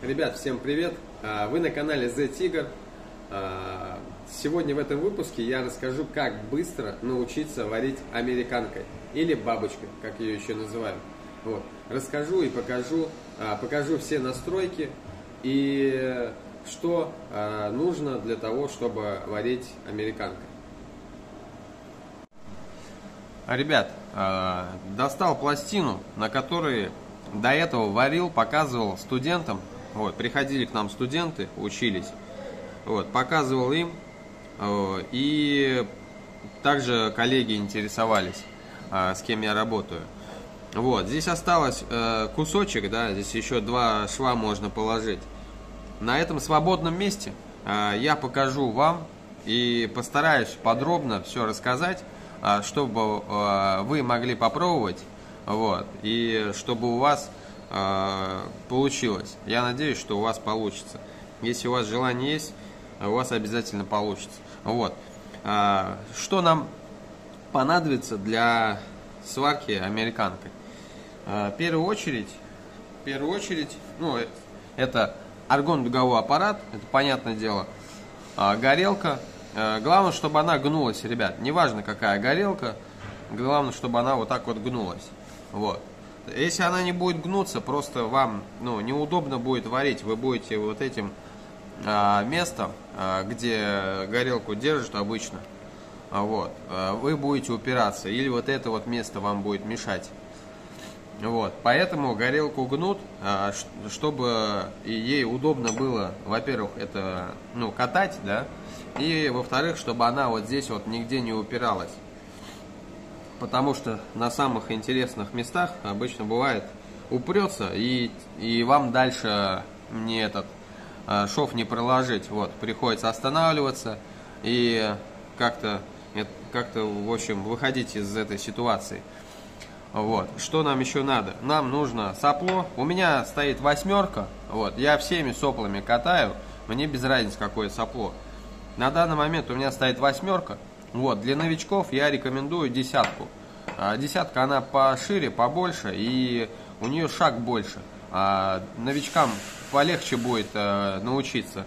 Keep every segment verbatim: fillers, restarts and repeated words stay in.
Ребят, всем привет! Вы на канале THE_TIGaR. Сегодня в этом выпуске я расскажу, как быстро научиться варить американкой или бабочкой, как ее еще называют. Вот. Расскажу и покажу, покажу все настройки и что нужно для того, чтобы варить американкой. Ребят, достал пластину, на которой до этого варил, показывал студентам. Вот, приходили к нам студенты, учились, вот, показывал им, и также коллеги интересовались, с кем я работаю. Вот, здесь осталось кусочек, да, здесь еще два шва можно положить. На этом свободном месте я покажу вам и постараюсь подробно все рассказать, чтобы вы могли попробовать, вот, и чтобы у вас получилось. Я надеюсь, что у вас получится. Если у вас желание есть, у вас обязательно получится. Вот. Что нам понадобится для сварки американкой? В первую очередь, в первую очередь, ну, это аргон-дуговой аппарат, это понятное дело, горелка. Главное, чтобы она гнулась, ребят. Неважно, какая горелка, главное, чтобы она вот так вот гнулась. Вот. Если она не будет гнуться, просто вам, ну, неудобно будет варить. Вы будете вот этим а, местом, а, где горелку держат обычно, а, вот, а, вы будете упираться. Или вот это вот место вам будет мешать. Вот, поэтому горелку гнут, а, чтобы ей удобно было, во-первых, это, ну, катать, да, и, во-вторых, чтобы она вот здесь вот нигде не упиралась. Потому что на самых интересных местах обычно бывает упрется, и, и вам дальше не этот шов не проложить. Вот, приходится останавливаться и как-то, как-то, в общем, выходить из этой ситуации. Вот, что нам еще надо? Нам нужно сопло. У меня стоит восьмерка. Вот, я всеми соплами катаю. Мне без разницы, какое сопло. На данный момент у меня стоит восьмерка. Вот, для новичков я рекомендую десятку. Десятка, она пошире, побольше, и у нее шаг больше. А новичкам полегче будет а, научиться.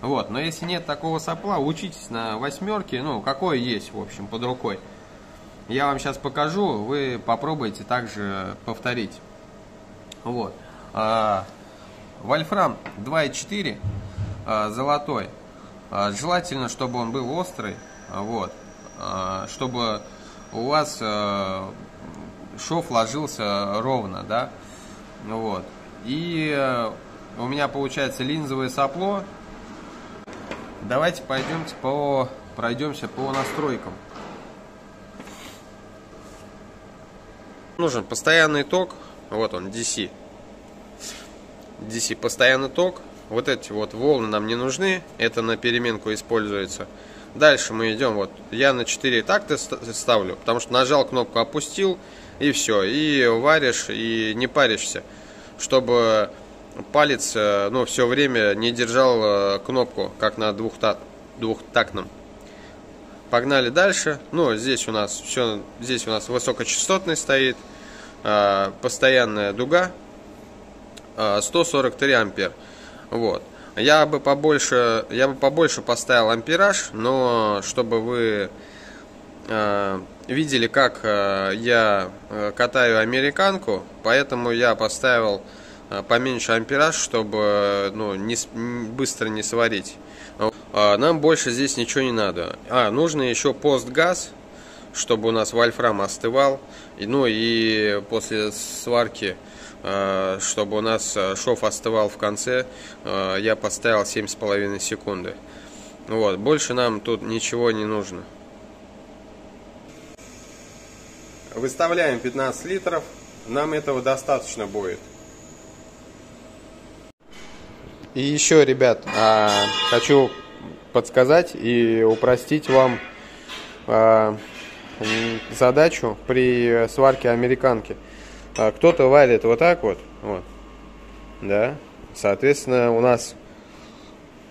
Вот, но если нет такого сопла, учитесь на восьмерке, ну, какое есть, в общем, под рукой. Я вам сейчас покажу, вы попробуйте также повторить. Вот. А, вольфрам два и четыре, а, золотой. А, желательно, чтобы он был острый. Вот, чтобы у вас шов ложился ровно, да, вот. И у меня получается линзовое сопло. Давайте пойдемте по, пройдемся по настройкам. Нужен постоянный ток, вот он, ди си. ди си постоянный ток, вот эти вот волны нам не нужны, это на переменку используется. Дальше мы идем, вот, я на четыре такта ставлю, потому что нажал кнопку, опустил, и все, и варишь, и не паришься, чтобы палец, ну, все время не держал кнопку, как на двухтактном. Погнали дальше. Ну, здесь у нас все, здесь у нас высокочастотный стоит, постоянная дуга, сто сорок три ампер, вот. Я бы побольше, я бы побольше поставил ампераж, но чтобы вы э, видели, как э, я катаю американку, поэтому я поставил э, поменьше ампераж, чтобы э, ну, не, быстро не сварить. А нам больше здесь ничего не надо. А, нужно еще постгаз, чтобы у нас вольфрам остывал, и, ну и после сварки, чтобы у нас шов остывал в конце, я поставил семь с половиной секунды. Вот, больше нам тут ничего не нужно. Выставляем пятнадцать литров, нам этого достаточно будет. И еще, ребят, хочу подсказать и упростить вам задачу при сварке американки. Кто-то варит вот так вот, вот, да, соответственно, у нас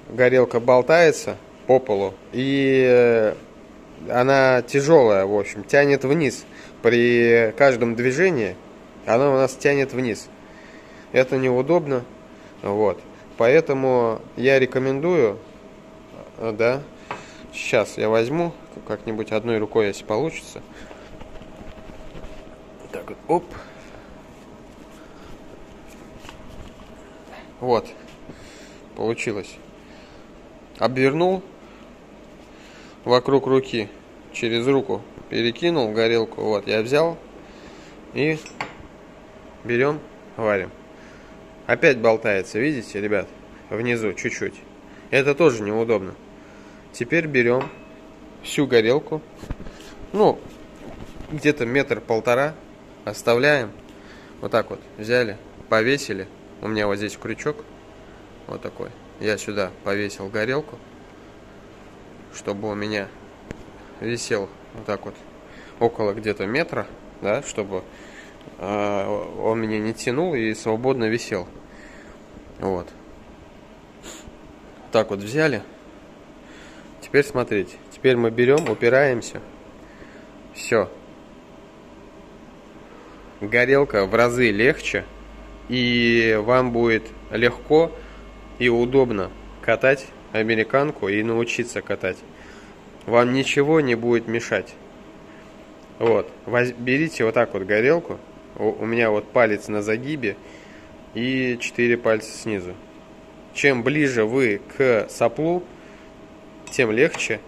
горелка болтается по полу, и она тяжелая, в общем, тянет вниз. При каждом движении она у нас тянет вниз. Это неудобно, вот. Поэтому я рекомендую, да, сейчас я возьму как-нибудь одной рукой, если получится. Так вот, оп. Вот, получилось. Обвернул вокруг руки, через руку перекинул горелку. Вот, я взял и берем, варим. Опять болтается, видите, ребят, внизу чуть-чуть. Это тоже неудобно. Теперь берем всю горелку, ну, где-то метр-полтора оставляем. Вот так вот взяли, повесили. У меня вот здесь крючок, вот такой. Я сюда повесил горелку, чтобы у меня висел вот так вот около где-то метра, да, чтобы э, он меня не тянул и свободно висел. Вот. Так вот взяли. Теперь смотрите. Теперь мы берем, упираемся. Все. Горелка в разы легче. И вам будет легко и удобно катать американку и научиться катать. Вам ничего не будет мешать. Вот. Берите вот так вот горелку. У меня вот палец на загибе и четыре пальца снизу. Чем ближе вы к соплу, тем легче.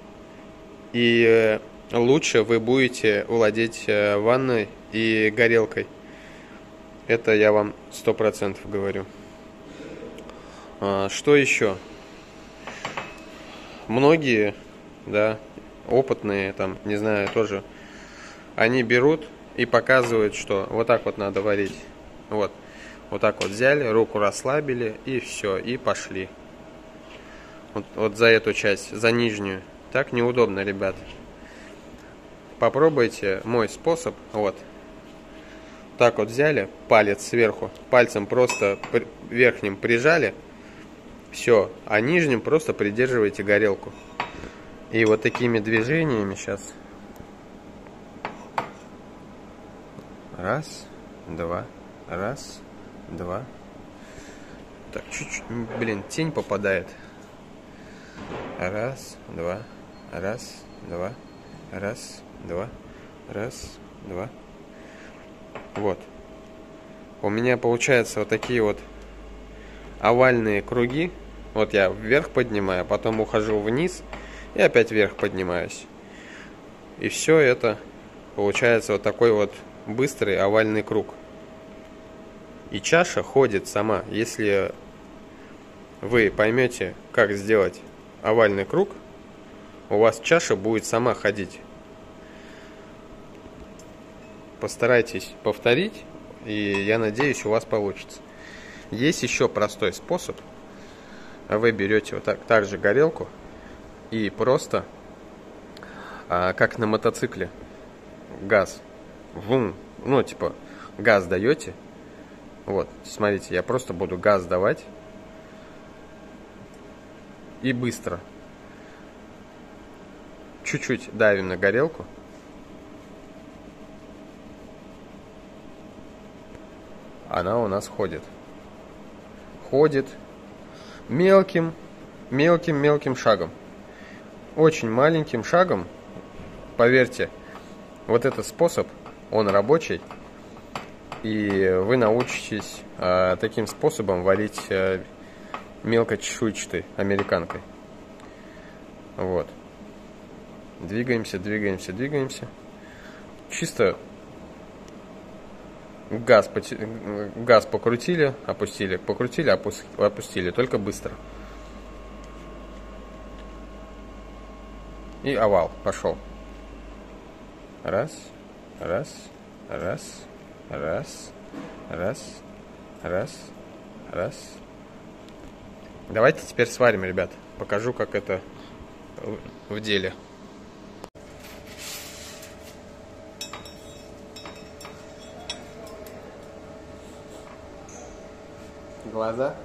И лучше вы будете владеть ванной и горелкой. Это я вам сто процентов говорю. А, что еще? Многие, да, опытные, там, не знаю, тоже, они берут и показывают, что вот так вот надо варить. Вот, вот так вот взяли, руку расслабили и все, и пошли. Вот, вот за эту часть, за нижнюю. Так неудобно, ребят. Попробуйте мой способ, вот. Так вот взяли, палец сверху, пальцем просто верхним прижали, все, а нижним просто придерживаете горелку. И вот такими движениями сейчас. Раз, два, раз, два. Так, чуть-чуть, блин, тень попадает. Раз, два, раз, два, раз, два, раз, два. Вот. У меня получаются вот такие вот овальные круги. Вот я вверх поднимаю, потом ухожу вниз и опять вверх поднимаюсь. И все это получается вот такой вот быстрый овальный круг. И чаша ходит сама. Если вы поймете, как сделать овальный круг, у вас чаша будет сама ходить. Постарайтесь повторить, и я надеюсь, у вас получится. Есть еще простой способ. Вы берете вот так, так же горелку и просто, а, как на мотоцикле, газ. Вум, ну, типа, газ даете. Вот, смотрите, я просто буду газ давать. И быстро. Чуть-чуть давим на горелку. Она у нас ходит. Ходит мелким, мелким, мелким шагом. Очень маленьким шагом. Поверьте, вот этот способ, он рабочий. И вы научитесь а, таким способом варить а, мелкочешуйчатой американкой. Вот. Двигаемся, двигаемся, двигаемся. Чисто... Газ, газ покрутили, опустили, покрутили, опустили, только быстро. И овал пошел. Раз, раз, раз, раз, раз, раз, раз. Давайте теперь сварим, ребят. Покажу, как это в деле. Глаза.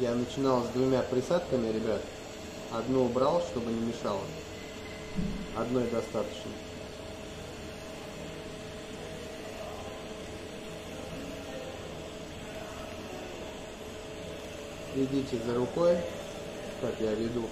Я начинал с двумя присадками, ребят. Одну убрал, чтобы не мешало. Одной достаточно. Следите за рукой, как я веду.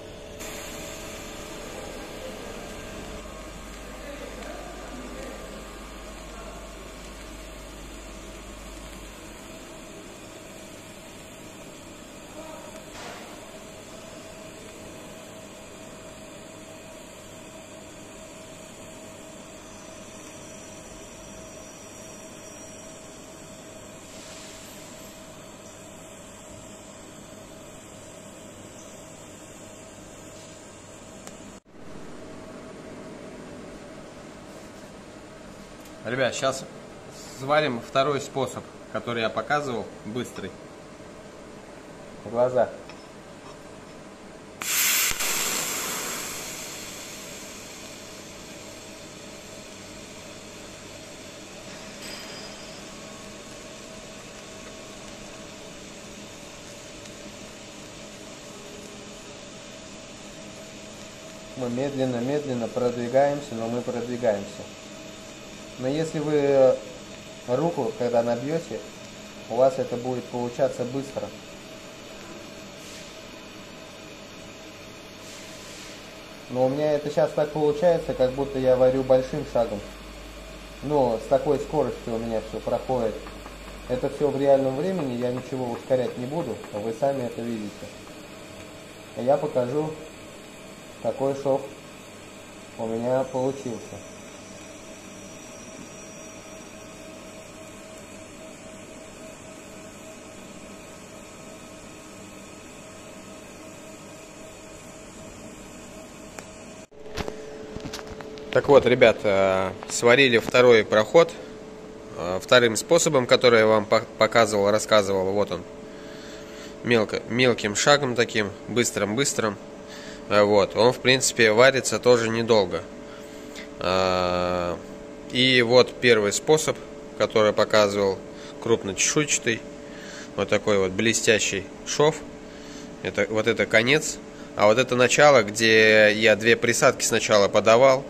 Ребят, сейчас сварим второй способ, который я показывал, быстрый. В глазах. Мы медленно-медленно продвигаемся, но мы продвигаемся. Но если вы руку, когда набьете, у вас это будет получаться быстро. Но у меня это сейчас так получается, как будто я варю большим шагом. Но с такой скоростью у меня все проходит. Это все в реальном времени, я ничего ускорять не буду, вы сами это видите. Я покажу, какой шов у меня получился. Так вот, ребят, сварили второй проход вторым способом, который я вам показывал, рассказывал. Вот он, мелко, мелким шагом таким, быстрым-быстрым. Вот, он, в принципе, варится тоже недолго. И вот первый способ, который показывал, крупночешуйчатый, вот такой вот блестящий шов. Это, вот это конец. А вот это начало, где я две присадки сначала подавал.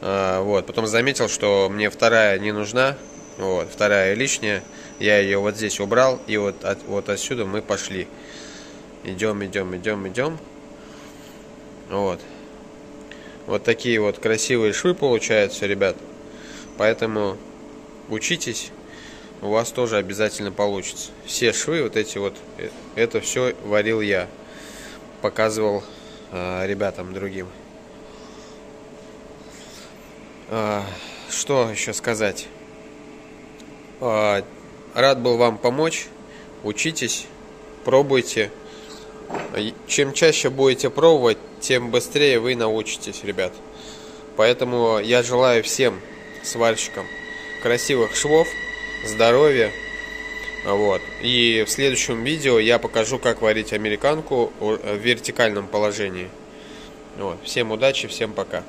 Вот, потом заметил, что мне вторая не нужна, вот, вторая лишняя, я ее вот здесь убрал, и вот, от, вот отсюда мы пошли, идем, идем, идем, идем, вот, вот такие вот красивые швы получаются, ребят, поэтому учитесь, у вас тоже обязательно получится, все швы вот эти вот, это все варил я, показывал э, ребятам другим. Что еще сказать? Рад был вам помочь. Учитесь, пробуйте. Чем чаще будете пробовать, тем быстрее вы научитесь, ребят. Поэтому я желаю всем сварщикам красивых швов, здоровья. Вот. И в следующем видео я покажу, как варить американку в вертикальном положении. Вот. Всем удачи, всем пока.